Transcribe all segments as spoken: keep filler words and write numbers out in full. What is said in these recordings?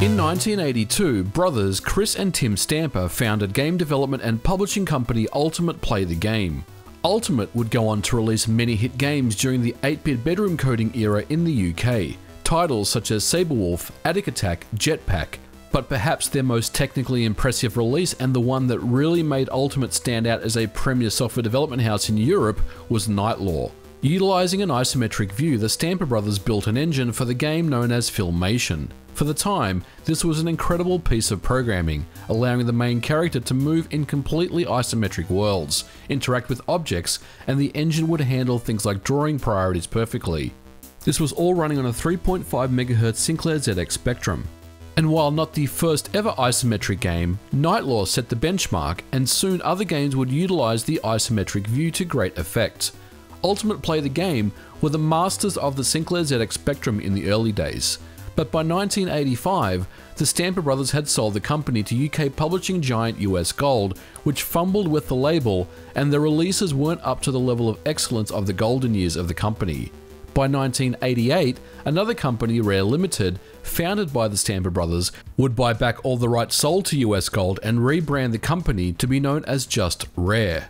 In nineteen eighty-two, brothers Chris and Tim Stamper founded game development and publishing company Ultimate Play the Game. Ultimate would go on to release many hit games during the eight bit bedroom coding era in the U K, titles such as Sabre Wulf, Attic Attack, Jetpack, but perhaps their most technically impressive release and the one that really made Ultimate stand out as a premier software development house in Europe was Nightlaw. Utilising an isometric view, the Stamper brothers built an engine for the game known as Filmation. For the time, this was an incredible piece of programming, allowing the main character to move in completely isometric worlds, interact with objects, and the engine would handle things like drawing priorities perfectly. This was all running on a three point five megahertz Sinclair Z X Spectrum. And while not the first ever isometric game, Nightlaw set the benchmark, and soon other games would utilise the isometric view to great effect. Ultimate Play the Game were the masters of the Sinclair Z X Spectrum in the early days, but by nineteen eighty-five, the Stamper brothers had sold the company to U K publishing giant U S Gold, which fumbled with the label, and their releases weren't up to the level of excellence of the golden years of the company. By nineteen eighty-eight, another company, Rare Limited, founded by the Stamper brothers, would buy back all the rights sold to U S Gold and rebrand the company to be known as just Rare.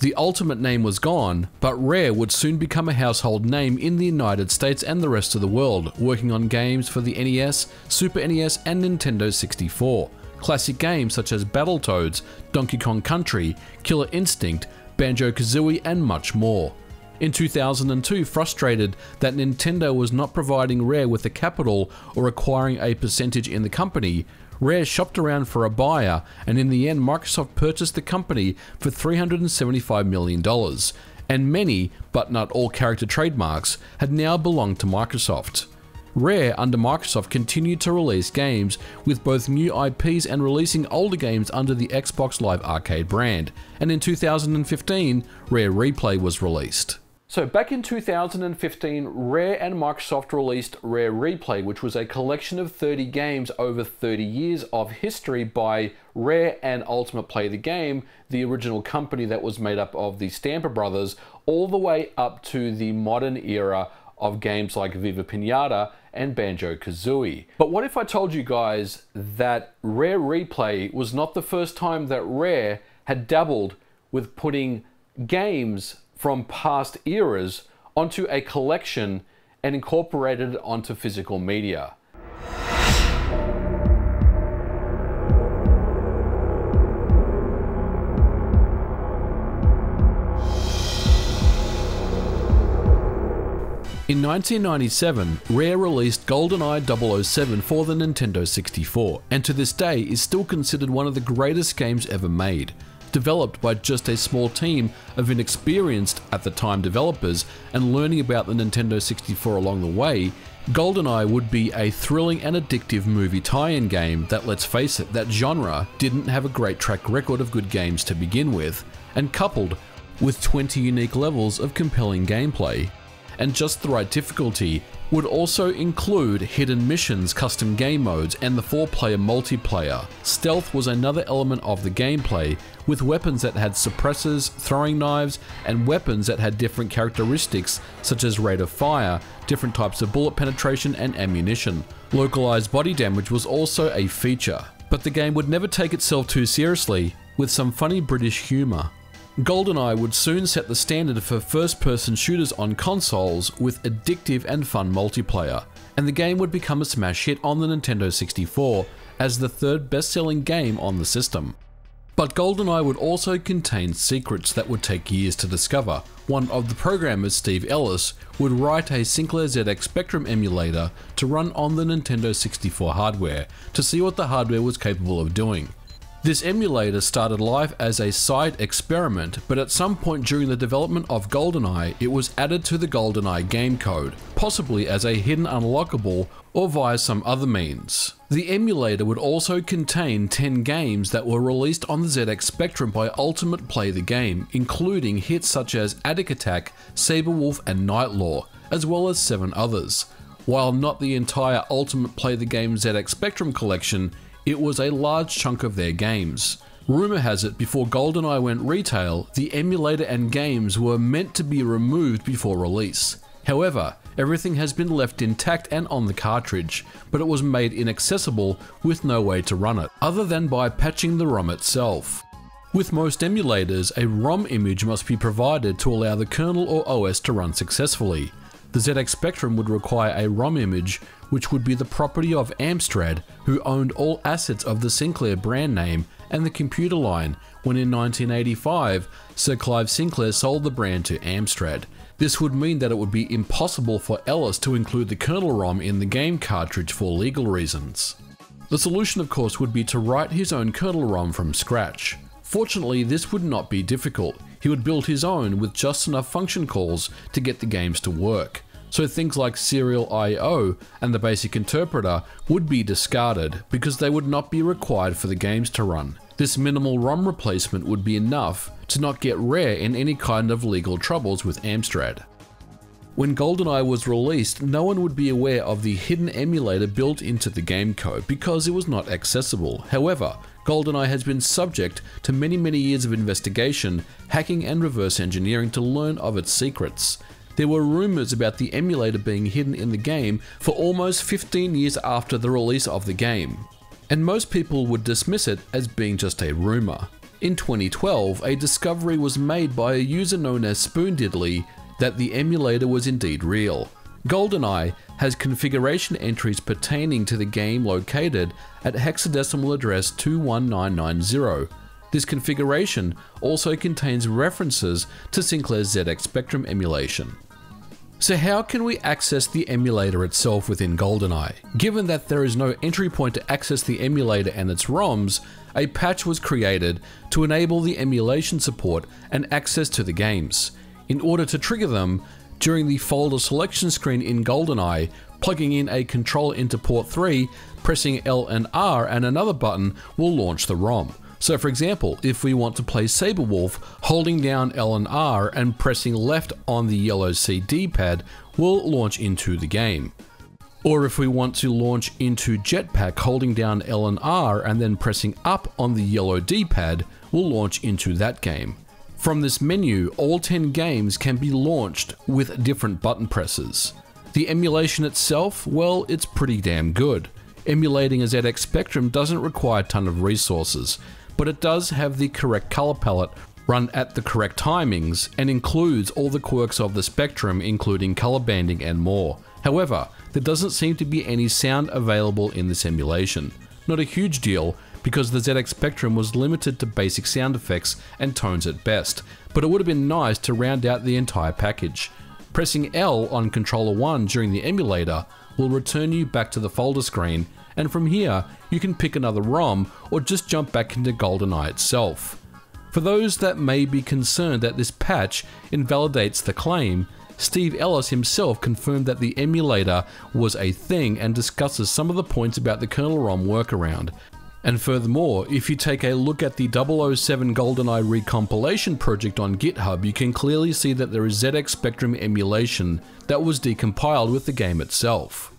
The Ultimate name was gone, but Rare would soon become a household name in the United States and the rest of the world, working on games for the N E S, Super N E S and Nintendo sixty-four. Classic games such as Battletoads, Donkey Kong Country, Killer Instinct, Banjo-Kazooie and much more. In two thousand two, frustrated that Nintendo was not providing Rare with the capital or acquiring a percentage in the company, Rare shopped around for a buyer, and in the end Microsoft purchased the company for three hundred seventy-five million dollars, and many, but not all character trademarks, had now belonged to Microsoft. Rare, under Microsoft, continued to release games, with both new I Ps and releasing older games under the Xbox Live Arcade brand, and in two thousand fifteen, Rare Replay was released. So back in two thousand fifteen, Rare and Microsoft released Rare Replay, which was a collection of thirty games over thirty years of history by Rare and Ultimate Play the Game, the original company that was made up of the Stamper brothers, all the way up to the modern era of games like Viva Piñata and Banjo-Kazooie. But what if I told you guys that Rare Replay was not the first time that Rare had dabbled with putting games from past eras onto a collection and incorporated it onto physical media. In nineteen ninety-seven, Rare released GoldenEye double oh seven for the Nintendo sixty-four, and to this day is still considered one of the greatest games ever made. Developed by just a small team of inexperienced, at the time, developers, and learning about the Nintendo sixty-four along the way, GoldenEye would be a thrilling and addictive movie tie-in game that, let's face it, that genre didn't have a great track record of good games to begin with, and coupled with twenty unique levels of compelling gameplay, and just the right difficulty, would also include hidden missions, custom game modes, and the four player multiplayer. Stealth was another element of the gameplay, with weapons that had suppressors, throwing knives, and weapons that had different characteristics such as rate of fire, different types of bullet penetration, and ammunition. Localized body damage was also a feature, but the game would never take itself too seriously, with some funny British humour. GoldenEye would soon set the standard for first-person shooters on consoles with addictive and fun multiplayer, and the game would become a smash hit on the Nintendo sixty-four as the third best-selling game on the system. But GoldenEye would also contain secrets that would take years to discover. One of the programmers, Steve Ellis, would write a Sinclair Z X Spectrum emulator to run on the Nintendo sixty-four hardware to see what the hardware was capable of doing. This emulator started life as a side experiment, but at some point during the development of GoldenEye, it was added to the GoldenEye game code, possibly as a hidden unlockable or via some other means. The emulator would also contain ten games that were released on the Z X Spectrum by Ultimate Play the Game, including hits such as Attic Attack, Sabre Wulf and Nightlaw, as well as seven others. While not the entire Ultimate Play the Game Z X Spectrum collection, it was a large chunk of their games. Rumour has it, before GoldenEye went retail, the emulator and games were meant to be removed before release. However, everything has been left intact and on the cartridge, but it was made inaccessible with no way to run it, other than by patching the ROM itself. With most emulators, a ROM image must be provided to allow the kernel or O S to run successfully. The Z X Spectrum would require a ROM image, which would be the property of Amstrad, who owned all assets of the Sinclair brand name and the computer line, when in nineteen eighty-five, Sir Clive Sinclair sold the brand to Amstrad. This would mean that it would be impossible for Ellis to include the kernel ROM in the game cartridge for legal reasons. The solution, of course, would be to write his own kernel ROM from scratch. Fortunately, this would not be difficult. He would build his own with just enough function calls to get the games to work. So things like serial I O and the basic interpreter would be discarded because they would not be required for the games to run. This minimal ROM replacement would be enough to not get Rare in any kind of legal troubles with Amstrad. When GoldenEye was released, no one would be aware of the hidden emulator built into the game code because it was not accessible. However, GoldenEye has been subject to many many years of investigation, hacking and reverse engineering to learn of its secrets. There were rumors about the emulator being hidden in the game for almost fifteen years after the release of the game, and most people would dismiss it as being just a rumor. In twenty twelve, a discovery was made by a user known as Spoondiddly that the emulator was indeed real. GoldenEye has configuration entries pertaining to the game located at hexadecimal address two one nine nine zero. This configuration also contains references to Sinclair Z X Spectrum emulation. So how can we access the emulator itself within GoldenEye? Given that there is no entry point to access the emulator and its ROMs, a patch was created to enable the emulation support and access to the games. In order to trigger them, during the folder selection screen in GoldenEye, plugging in a controller into port three, pressing L and R and another button will launch the ROM. So for example, if we want to play Sabre Wulf, holding down L and R and pressing left on the yellow C D pad will launch into the game. Or if we want to launch into Jetpack, holding down L and R and then pressing up on the yellow D pad will launch into that game. From this menu, all ten games can be launched with different button presses. The emulation itself, well, it's pretty damn good. Emulating a Z X Spectrum doesn't require a ton of resources, but it does have the correct color palette, run at the correct timings, and includes all the quirks of the Spectrum, including color banding and more. However, there doesn't seem to be any sound available in this emulation. Not a huge deal, because the Z X Spectrum was limited to basic sound effects and tones at best, but it would have been nice to round out the entire package. Pressing L on controller one during the emulator will return you back to the folder screen, and from here you can pick another ROM or just jump back into GoldenEye itself. For those that may be concerned that this patch invalidates the claim, Steve Ellis himself confirmed that the emulator was a thing and discusses some of the points about the kernel ROM workaround. And furthermore, if you take a look at the double oh seven GoldenEye recompilation project on GitHub, you can clearly see that there is Z X Spectrum emulation that was decompiled with the game itself.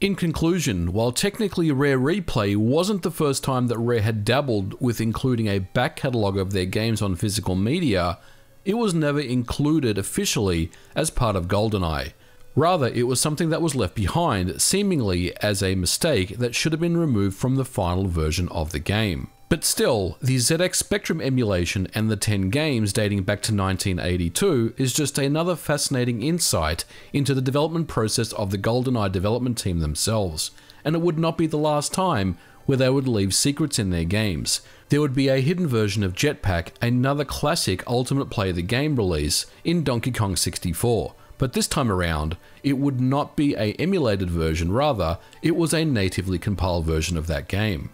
In conclusion, while technically Rare Replay wasn't the first time that Rare had dabbled with including a back catalogue of their games on physical media, it was never included officially as part of GoldenEye. Rather, it was something that was left behind, seemingly as a mistake that should have been removed from the final version of the game. But still, the Z X Spectrum emulation and the ten games dating back to nineteen eighty-two is just another fascinating insight into the development process of the GoldenEye development team themselves, and it would not be the last time where they would leave secrets in their games. There would be a hidden version of Jetpack, another classic Ultimate Play the Game release, in Donkey Kong sixty-four. But this time around, it would not be an emulated version, rather, it was a natively compiled version of that game.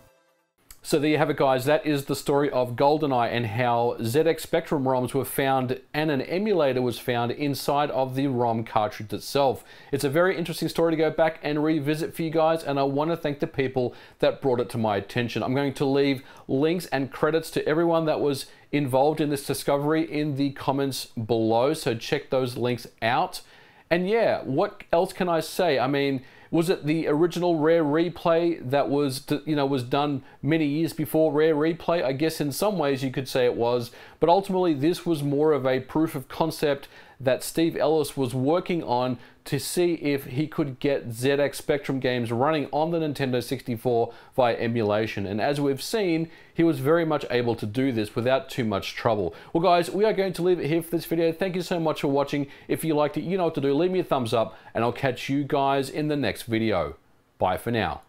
So there you have it, guys. That is the story of GoldenEye and how Z X Spectrum ROMs were found and an emulator was found inside of the ROM cartridge itself. It's a very interesting story to go back and revisit for you guys, and I want to thank the people that brought it to my attention. I'm going to leave links and credits to everyone that was involved in this discovery in the comments below, so check those links out. And yeah, what else can I say? I mean, was it the original Rare Replay that was, you know, was done many years before Rare Replay? I guess in some ways you could say it was, but ultimately this was more of a proof of concept that Steve Ellis was working on to see if he could get Z X Spectrum games running on the Nintendo sixty-four via emulation. And as we've seen, he was very much able to do this without too much trouble. Well guys, we are going to leave it here for this video. Thank you so much for watching. If you liked it, you know what to do. Leave me a thumbs up and I'll catch you guys in the next video. Bye for now.